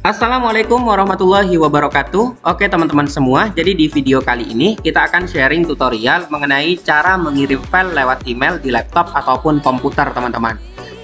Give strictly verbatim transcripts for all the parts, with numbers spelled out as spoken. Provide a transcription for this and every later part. Assalamualaikum warahmatullahi wabarakatuh. Oke teman-teman semua, jadi di video kali ini kita akan sharing tutorial mengenai cara mengirim file lewat email di laptop ataupun komputer teman-teman.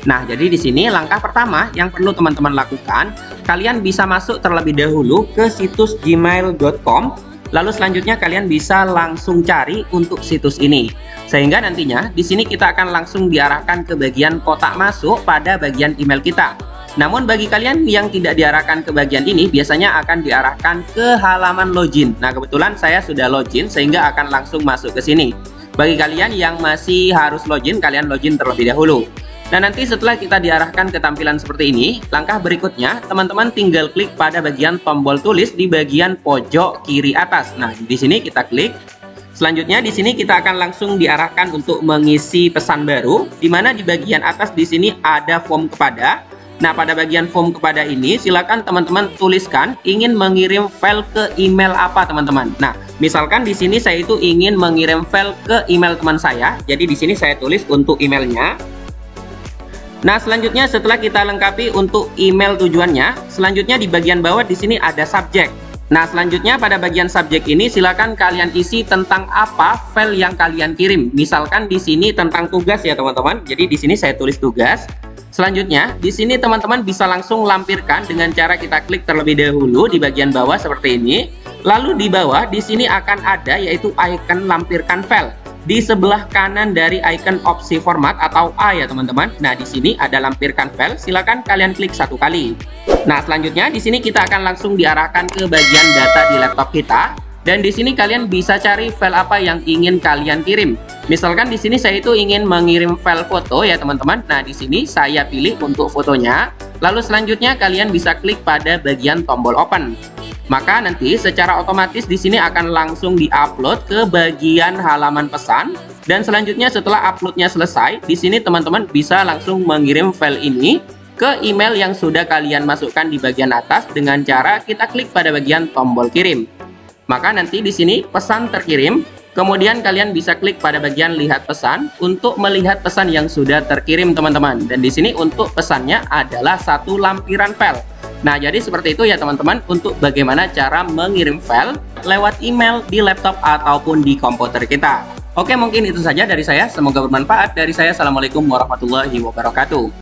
Nah, jadi di sini langkah pertama yang perlu teman-teman lakukan, kalian bisa masuk terlebih dahulu ke situs gmail dot com, lalu selanjutnya kalian bisa langsung cari untuk situs ini. Sehingga nantinya di sini kita akan langsung diarahkan ke bagian kotak masuk pada bagian email kita. Namun bagi kalian yang tidak diarahkan ke bagian ini, biasanya akan diarahkan ke halaman login. Nah, kebetulan saya sudah login sehingga akan langsung masuk ke sini. Bagi kalian yang masih harus login, kalian login terlebih dahulu. Nah, nanti setelah kita diarahkan ke tampilan seperti ini, langkah berikutnya teman-teman tinggal klik pada bagian tombol tulis di bagian pojok kiri atas. Nah, di sini kita klik. Selanjutnya di sini kita akan langsung diarahkan untuk mengisi pesan baru, di mana di bagian atas di sini ada form kepada. Nah, pada bagian form kepada ini silakan teman-teman tuliskan ingin mengirim file ke email apa teman-teman. Nah, misalkan di sini saya itu ingin mengirim file ke email teman saya. Jadi di sini saya tulis untuk emailnya. Nah, selanjutnya setelah kita lengkapi untuk email tujuannya, selanjutnya di bagian bawah di sini ada subjek. Nah, selanjutnya pada bagian subjek ini silakan kalian isi tentang apa file yang kalian kirim. Misalkan di sini tentang tugas ya teman-teman. Jadi di sini saya tulis tugas. Selanjutnya, di sini teman-teman bisa langsung lampirkan dengan cara kita klik terlebih dahulu di bagian bawah seperti ini. Lalu di bawah di sini akan ada yaitu icon lampirkan file. Di sebelah kanan dari icon opsi format atau A ya teman-teman. Nah, di sini ada lampirkan file, silakan kalian klik satu kali. Nah, selanjutnya di sini kita akan langsung diarahkan ke bagian data di laptop kita. Dan di sini kalian bisa cari file apa yang ingin kalian kirim. Misalkan di sini saya itu ingin mengirim file foto ya teman-teman. Nah, di sini saya pilih untuk fotonya. Lalu selanjutnya kalian bisa klik pada bagian tombol open. Maka nanti secara otomatis di sini akan langsung diupload ke bagian halaman pesan. Dan selanjutnya setelah uploadnya selesai, di sini teman-teman bisa langsung mengirim file ini ke email yang sudah kalian masukkan di bagian atas dengan cara kita klik pada bagian tombol kirim. Maka nanti di sini pesan terkirim, kemudian kalian bisa klik pada bagian lihat pesan untuk melihat pesan yang sudah terkirim teman-teman. Dan di sini untuk pesannya adalah satu lampiran file. Nah, jadi seperti itu ya teman-teman untuk bagaimana cara mengirim file lewat email di laptop ataupun di komputer kita. Oke, mungkin itu saja dari saya. Semoga bermanfaat. Dari saya, Assalamualaikum warahmatullahi wabarakatuh.